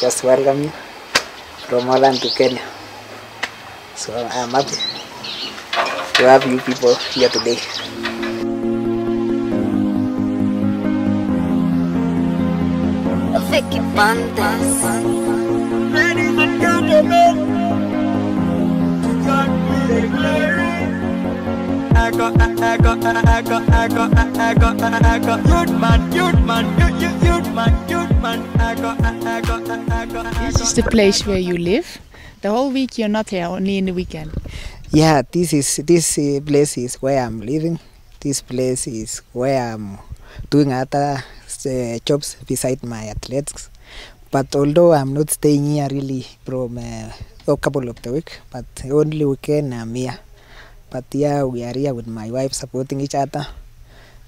just welcome you from Holland to Kenya. So I'm happy to have you people here today. Ladies and gentlemen, to God be the glory. This is the place where you live. The whole week you're not here, only in the weekend. Yeah, this place is where I'm living. This place is where I'm doing other jobs beside my athletics. But although I'm not staying here really from a couple of the week, but only weekend I'm here. But yeah, we are here with my wife supporting each other.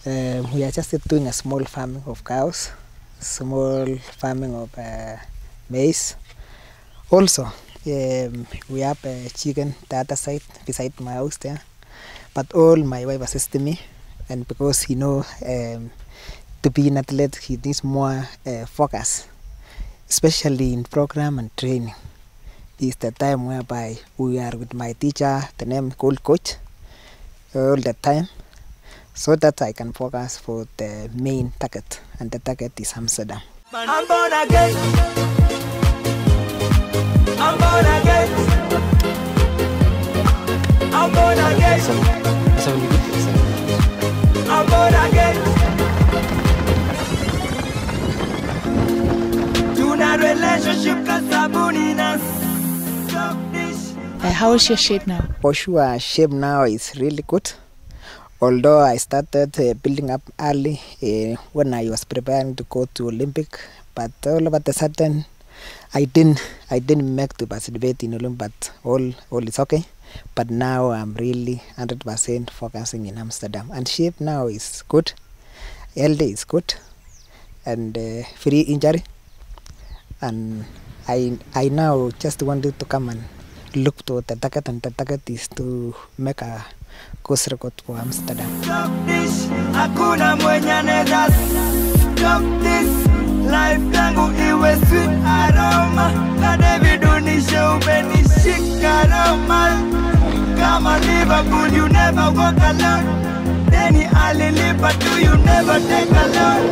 We are just doing a small farming of cows, small farming of maize. Also, we have chicken the other side beside my house there. But all my wife assists me, and because you know, to be an athlete, he needs more focus, especially in program and training. Is the time whereby we are with my teacher, the name Gold Coach, all the time, so that I can focus for the main target, and the target is Amsterdam. I'm born again. I'm born again. I'm born again. I'm born again. Do not relationship 'cause I'm born in us. How is your shape now? For sure, shape now is really good. Although I started building up early when I was preparing to go to Olympic, but all about a sudden, I didn't make to participate in Olympic. But all is okay. But now I'm really 100% focusing in Amsterdam, and shape now is good. Healthy is good, and free injury, and I now just wanted to come and look to the target, and the target is to make a course record for Amsterdam. Stop this, hakuna mwenye anaweza. Stop this, life yangu iwe sweet aroma. Kade vidunishe umenishika normal. Kama Liverpool you never walk alone. Deni alilipa tu you never take a loan.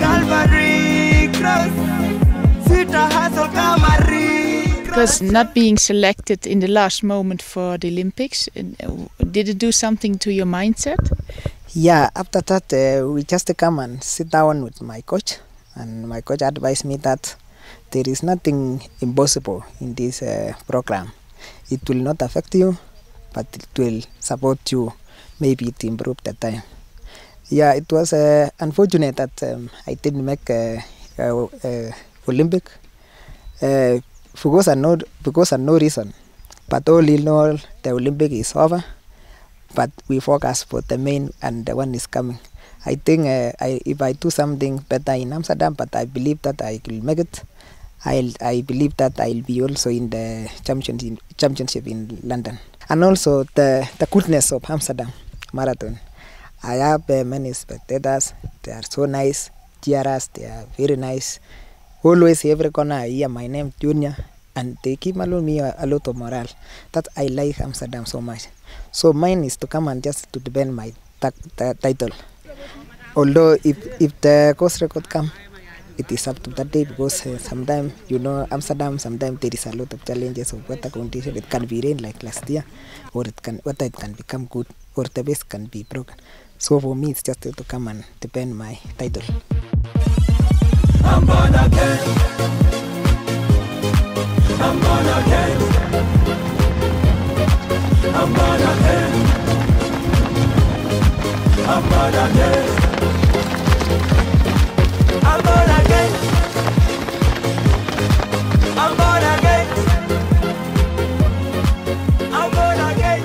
Calvary Cross. Because not being selected in the last moment for the Olympics, did it do something to your mindset? Yeah, after that we just come and sit down with my coach, and my coach advised me that there is nothing impossible in this program. It will not affect you, but it will support you, maybe to improve the time. Yeah, it was unfortunate that I didn't make Olympic because of no reason, but all in all the Olympic is over, but we focus for the main, and the one is coming. I think if I do something better in Amsterdam, but I believe that I will make it. I believe that I will be also in the championship in London, and also the goodness of Amsterdam Marathon. I have many spectators. They are so nice, cheerers. They are very nice. Always, every corner I hear my name, Junior, and they keep allowing me a lot of morale. That I like Amsterdam so much. So mine is to come and just to defend my title. Although if the course record come, it is up to that day, because sometimes, you know, Amsterdam, sometimes there is a lot of challenges of weather condition. It can be rain like last year, or it can become good, or the base can be broken. So for me, it's just to come and defend my title. I'm born again. I'm born again. I'm born again. I'm born again. I'm born again. I'm born again. I'm born again.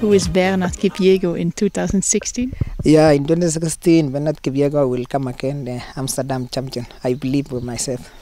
Who is Bernard Kipyego in 2016? Yeah, in 2016, Bernard Kipyego will come again, the Amsterdam champion. I believe with myself.